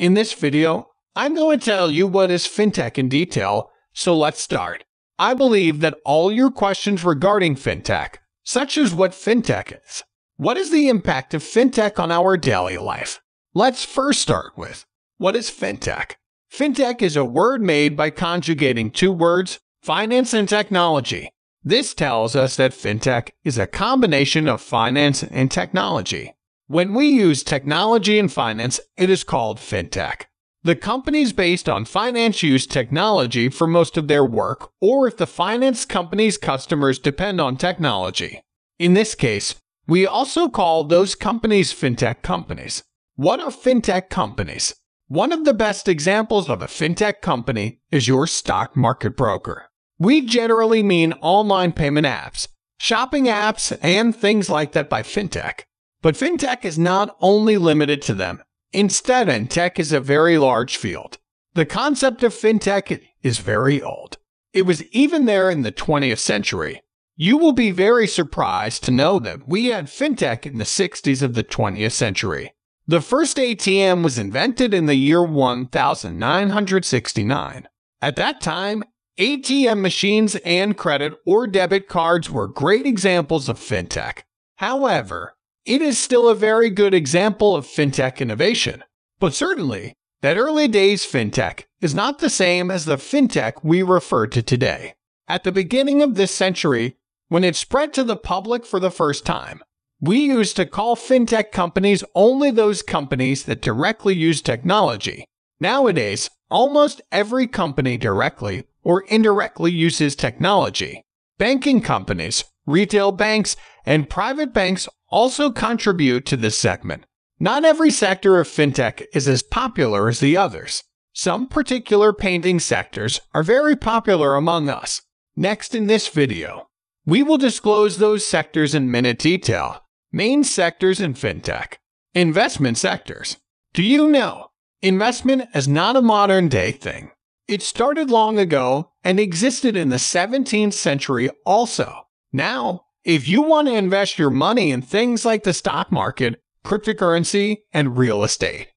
In this video, I'm going to tell you what is FinTech in detail, so let's start. I believe that all your questions regarding FinTech, such as what FinTech is, what is the impact of FinTech on our daily life? Let's first start with, what is FinTech? FinTech is a word made by conjugating two words, finance and technology. This tells us that FinTech is a combination of finance and technology. When we use technology and finance, it is called FinTech. The companies based on finance use technology for most of their work, or if the finance company's customers depend on technology. In this case, we also call those companies FinTech companies. What are FinTech companies? One of the best examples of a FinTech company is your stock market broker. We generally mean online payment apps, shopping apps, and things like that by FinTech. But FinTech is not only limited to them. Instead, tech is a very large field. The concept of FinTech is very old. It was even there in the 20th century. You will be very surprised to know that we had FinTech in the 60s of the 20th century. The first ATM was invented in the year 1969. At that time, ATM machines and credit or debit cards were great examples of FinTech. However, it is still a very good example of FinTech innovation. But certainly, that early days FinTech is not the same as the FinTech we refer to today. At the beginning of this century, when it spread to the public for the first time, we used to call FinTech companies only those companies that directly use technology. Nowadays, almost every company directly or indirectly uses technology. Banking companies, retail banks, and private banks also contribute to this segment. Not every sector of FinTech is as popular as the others. Some particular painting sectors are very popular among us. Next in this video, we will disclose those sectors in minute detail. Main sectors in FinTech. Investment sectors. Do you know? Investment is not a modern-day thing. It started long ago and existed in the 17th century also. Now, if you want to invest your money in things like the stock market, cryptocurrency, and real estate,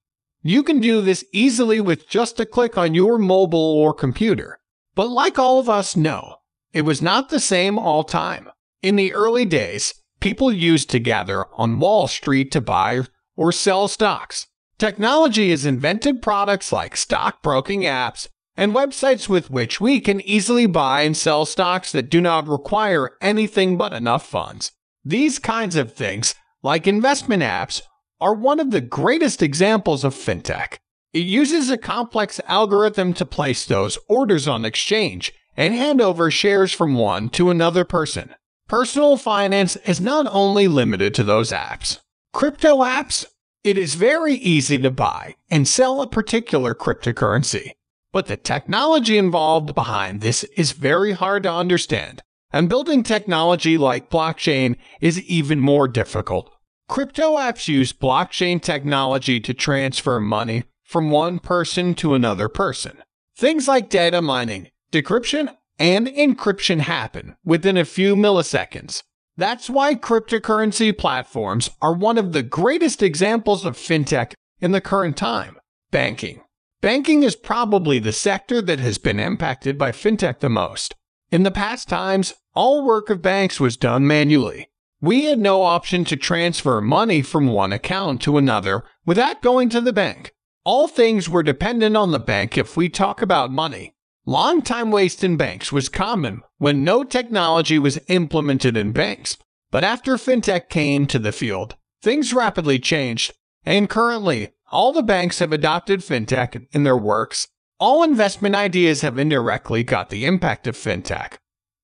you can do this easily with just a click on your mobile or computer. But like all of us know, it was not the same all time. In the early days, people used to gather on Wall Street to buy or sell stocks. Technology has invented products like stockbroking apps and websites with which we can easily buy and sell stocks that do not require anything but enough funds. These kinds of things, like investment apps, are one of the greatest examples of FinTech. It uses a complex algorithm to place those orders on exchange and hand over shares from one to another person. Personal finance is not only limited to those apps. Crypto apps? It is very easy to buy and sell a particular cryptocurrency. But the technology involved behind this is very hard to understand, and building technology like blockchain is even more difficult. Crypto apps use blockchain technology to transfer money from one person to another person. Things like data mining, decryption, and encryption happen within a few milliseconds. That's why cryptocurrency platforms are one of the greatest examples of FinTech in the current time. Banking. Banking is probably the sector that has been impacted by FinTech the most. In the past times, all work of banks was done manually. We had no option to transfer money from one account to another without going to the bank. All things were dependent on the bank if we talk about money. Long time waste in banks was common when no technology was implemented in banks. But after FinTech came to the field, things rapidly changed, and currently, all the banks have adopted FinTech in their works. All investment ideas have indirectly got the impact of FinTech,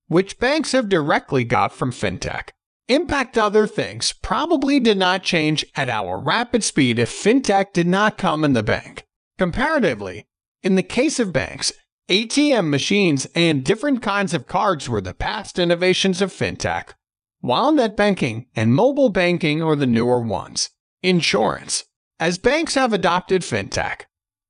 which banks have directly got from FinTech. Impact other things probably did not change at our rapid speed if FinTech did not come in the bank. Comparatively, in the case of banks, ATM machines and different kinds of cards were the past innovations of FinTech, while net banking and mobile banking are the newer ones. Insurance. As banks have adopted FinTech,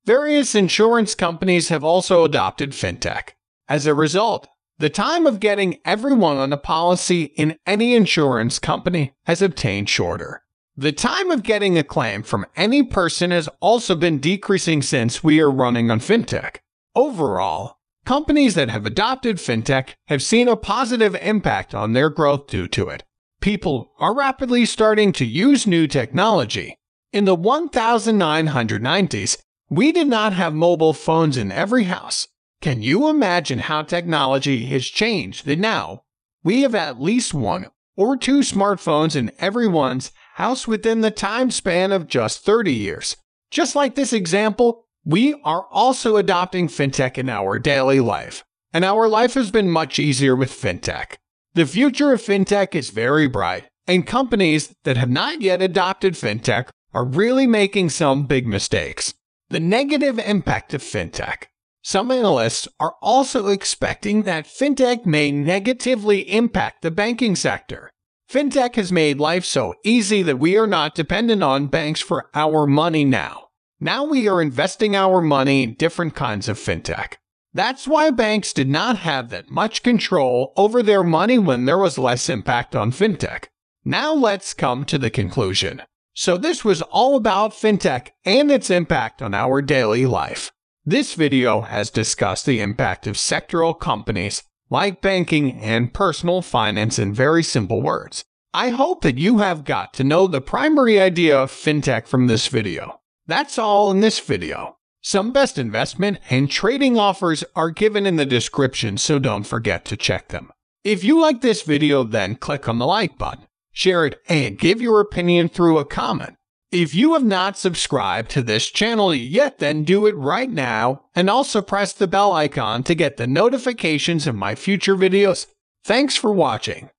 various insurance companies have also adopted FinTech. As a result, the time of getting everyone on a policy in any insurance company has obtained shorter. The time of getting a claim from any person has also been decreasing since we are running on FinTech. Overall, companies that have adopted FinTech have seen a positive impact on their growth due to it. People are rapidly starting to use new technology. In the 1990s, we did not have mobile phones in every house. Can you imagine how technology has changed that now we have at least 1 or 2 smartphones in everyone's house within the time span of just 30 years? Just like this example, we are also adopting FinTech in our daily life, and our life has been much easier with FinTech. The future of FinTech is very bright, and companies that have not yet adopted FinTech are really making some big mistakes. The negative impact of FinTech. Some analysts are also expecting that FinTech may negatively impact the banking sector. FinTech has made life so easy that we are not dependent on banks for our money now. Now we are investing our money in different kinds of FinTech. That's why banks did not have that much control over their money when there was less impact on FinTech. Now let's come to the conclusion. So this was all about FinTech and its impact on our daily life. This video has discussed the impact of sectoral companies like banking and personal finance in very simple words. I hope that you have got to know the primary idea of FinTech from this video. That's all in this video. Some best investment and trading offers are given in the description, so don't forget to check them. If you like this video, then click on the like button, share it, and give your opinion through a comment. If you have not subscribed to this channel yet, then do it right now, and also press the bell icon to get the notifications of my future videos. Thanks for watching.